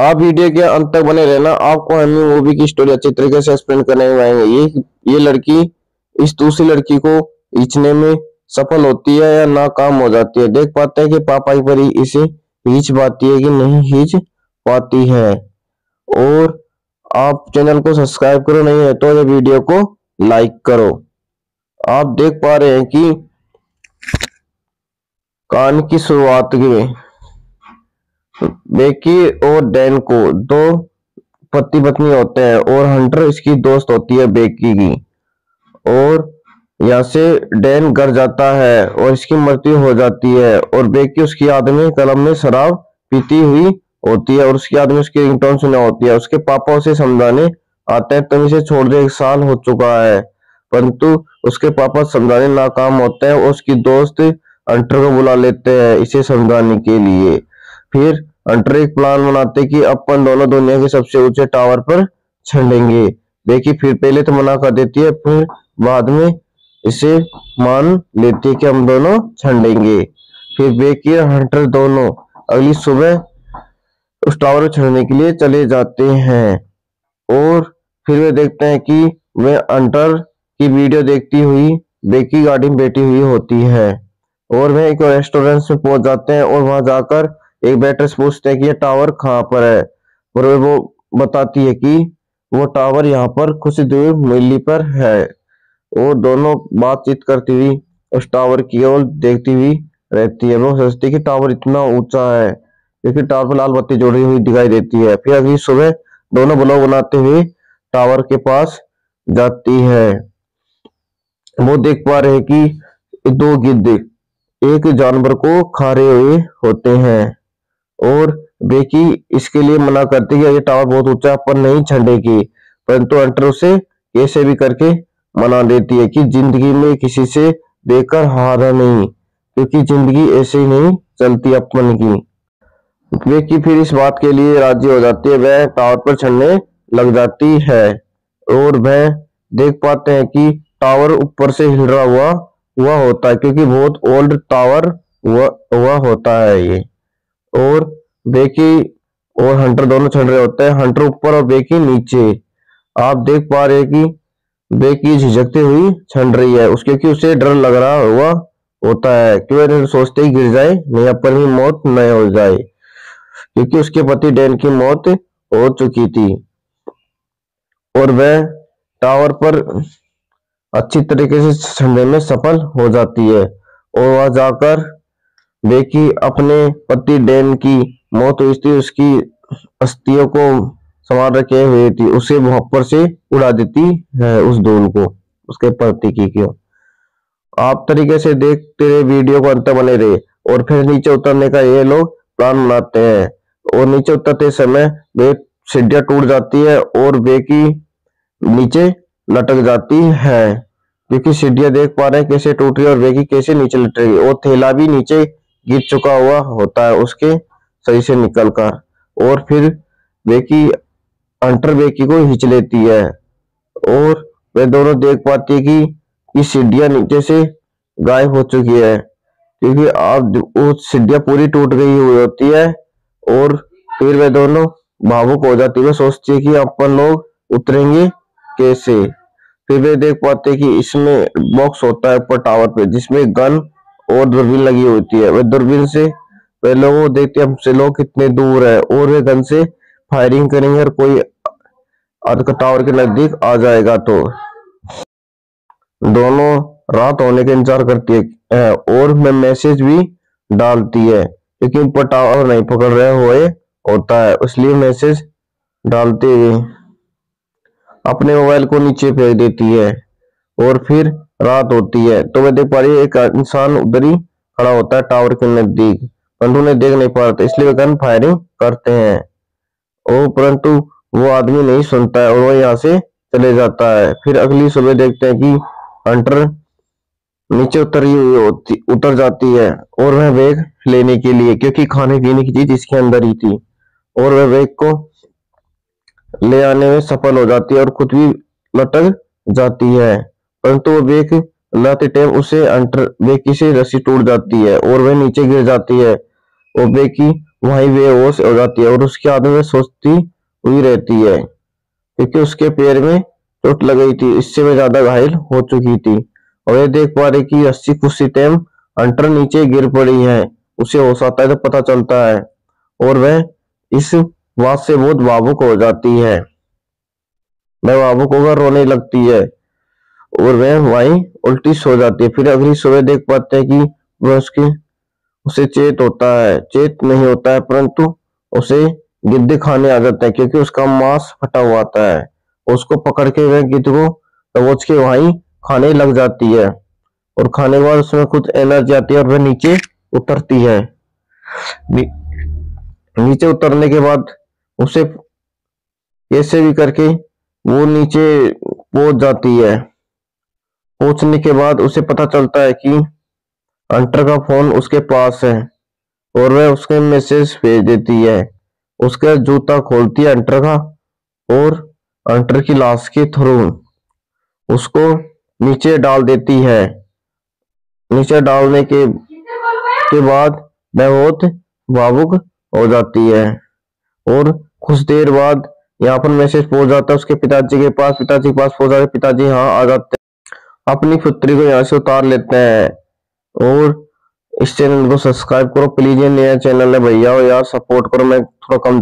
आप वीडियो के अंत तक बने रहना, आपको हमी मूवी की स्टोरी अच्छी तरीके से एक्सप्लेन करने में आएंगे। ये लड़की इस दूसरी लड़की को खींचने में सफल होती है या नाकाम हो जाती है। देख पाते हैं कि पापा एक बार इसे खींच पाती है कि नहीं खींच पाती है। और आप चैनल को सब्सक्राइब करो, नहीं है तो ये वीडियो को लाइक करो। आप देख पा रहे हैं कि कान की शुरुआत में बेकी और डैन को दो पति पत्नी होते हैं और हंटर इसकी दोस्त होती है बेकी की। और यहाँ से डैन घर जाता है और इसकी मृत्यु हो जाती है और बेकी उसकी याद में कलम में शराब पीती हुई होती है और उसकी याद में उसकी रिंगटोन सुना होती है। उसके पापा उसे समझाने आते हैं, तुम इसे छोड़ दे, 1 साल हो चुका है, परंतु उसके पापा समझाने नाकाम होते हैं और उसकी दोस्त हंटर को बुला लेते हैं इसे समझाने के लिए। फिर हंटर एक प्लान बनाते कि अपन दोनों दुनिया के सबसे ऊंचे टावर पर चढ़ेंगे। बेकी फिर पहले तो मना कर देती है, फिर बाद में इसे मान लेती है कि हम दोनों चढ़ेंगे। फिर बेकी और हंटर दोनों अगली सुबह उस टावर पर चढ़ने के लिए चले जाते हैं और फिर वे देखते हैं कि वे हंटर की वीडियो देखती हुई बेकी गाड़ी में बैठी हुई होती है और वह एक रेस्टोरेंट में पहुंच जाते हैं और वहां जाकर एक वेटर से पूछते हैं कि यह टावर कहाँ पर है और वो बताती है कि वो टावर यहाँ पर कुछ दूर मील पर है। और दोनों बातचीत करती हुई उस टावर की ओर देखती हुई रहती है। वो सोचती है कि टावर इतना ऊंचा है क्योंकि टावर पर लाल बत्ती जोड़ी हुई दिखाई देती है। फिर अगली सुबह दोनों ब्लॉग बनाते हुए टावर के पास जाती है। वो देख पा रहे कि 2 गिद्ध एक जानवर को खा रहे हुए होते हैं और बेकी इसके लिए मना करती है कि ये टावर बहुत ऊंचा पर नहीं चढ़ेगी, परंतु हंटर उसे कैसे भी करके मना देती है कि जिंदगी में किसी से देखकर हारा नहीं, क्योंकि जिंदगी ऐसे ही नहीं चलती अपन की। बेकी फिर इस बात के लिए राजी हो जाती है, वह टावर पर चढ़ने लग जाती है और वह देख पाते हैं कि टावर ऊपर से हिल रहा हुआ होता है क्योंकि बहुत ओल्ड टावर हुआ होता है ये। और बेकी और हंटर दोनों चढ़ रहे होते हैं, हंटर ऊपर और बेकी नीचे। आप देख पा रहे हैं कि बेकी झिझकते हुई चढ़ रही है उसके क्योंकि उसे डर लग रहा हुआ होता है क्योंकि सोचते ही गिर जाए नहीं अपन भी मौत न हो जाए, क्योंकि उसके पति डैन की मौत हो चुकी थी। और वह टावर पर अच्छी तरीके से चढ़ने में सफल हो जाती है और वहां जाकर बेकी अपने पति डैन की मौत हुई थी, उसकी अस्थियों को संभाल रखे हुए थी, उसे ऊपर से उड़ा देती है उस धूल को उसके पति की। आप तरीके से देखते रहे वीडियो को अंत तक बने रहे। और फिर नीचे उतरने का ये लोग प्लान बनाते हैं और नीचे उतरते समय वे सीढ़ियां टूट जाती है और बेकी नीचे लटक जाती है क्योंकि सीढ़ियां देख पा रहे हैं कैसे टूट रही और बेकी कैसे नीचे लटक रही और थैला भी नीचे गिर चुका हुआ होता है उसके सही से निकलकर। और फिर बेकी हंटर बेकी को खींच लेती है और वे दोनों देख पाती है कि सीढ़ियां नीचे से गायब हो चुकी है क्योंकि आप सीढ़ियां पूरी टूट गई हुई होती है। और फिर वे दोनों भावुक हो जाती है, सोचती है कि अपन लोग उतरेंगे कैसे। फिर वे देख पाते कि इसमें बॉक्स होता है ऊपर टावर पे जिसमें गन और दूरबीन लगी होती है। वे दूरबीन से वे लोग देखते हैं हमसे लोग कितने दूर है और वे गन से फायरिंग करेंगे और कोई टावर के नजदीक आ जाएगा तो। दोनों रात होने का इंतजार करती है और मैं मैसेज भी डालती है क्योंकि ऊपर टावर नहीं पकड़ रहे हुए होता है इसलिए मैसेज डालते हुए अपने मोबाइल को नीचे फेंक देती है। और फिर रात होती है तो वह देख पा रही है एक इंसान उधर ही खड़ा होता है टावर के नजदीक, परंतु उन्हें देख नहीं पा रहा इसलिए वे गन फायरिंग करते हैं और परंतु वो आदमी नहीं सुनता है और वो यहाँ से चले जाता है। फिर अगली सुबह देखते हैं कि हंटर नीचे उतर जाती है और वह बैग लेने के लिए क्योंकि खाने पीने की चीज इसके अंदर ही थी और वह बैग को ले आने में सफल हो जाती है और खुद भी लटक जाती है, परंतु वो बेक लाते टाइम उसे बेकी से रस्सी टूट जाती है और वह नीचे गिर जाती है और बेकी वहीं वे होश हो जाती है और उसके हाथ में सोचती हुई रहती है क्योंकि उसके पैर में चोट लग गई थी, इससे वह ज्यादा घायल हो चुकी थी और यह देख पा रही कि रस्सी कुश्ती टेम हंटर नीचे गिर पड़ी है। उसे होश आता है तो पता चलता है और वह इस बात से बहुत भावुक हो जाती है। वह भावुक होकर रोने लगती है और वह वहीं उल्टी सो जाती है। फिर अगली सुबह देख पाते हैं कि वह उसे चेत होता है, चेत नहीं होता है परंतु उसे गिद्ध खाने आ जाता है क्योंकि उसका मांस फटा हुआ आता है। उसको पकड़ के वह गिद्ध को दबोच के वहीं खाने लग जाती है और खाने के बाद उसमें कुछ एनर्जी आती है और वह नीचे उतरती है। नीचे उतरने के बाद उसे कैसे भी करके वो नीचे पहुंच जाती है। पहुंचने के बाद उसे पता चलता है कि हंटर का फोन उसके पास है और वह उसके मैसेज भेज देती है। उसका जूता खोलती है हंटर का और हंटर की लाश के थ्रू उसको नीचे डाल देती है। नीचे डालने के बाद वह बहुत भावुक हो जाती है और कुछ देर बाद यहाँ पर मैसेज पहुंच जाता है उसके पिताजी के पास। पिताजी के पास पहुंच जाता है, पिताजी यहाँ आ जाते हैं, अपनी पुत्री को यहाँ से उतार लेते हैं। और इस चैनल को सब्सक्राइब करो प्लीज, ये नया चैनल है भैया, और यार सपोर्ट करो, मैं थोड़ा कम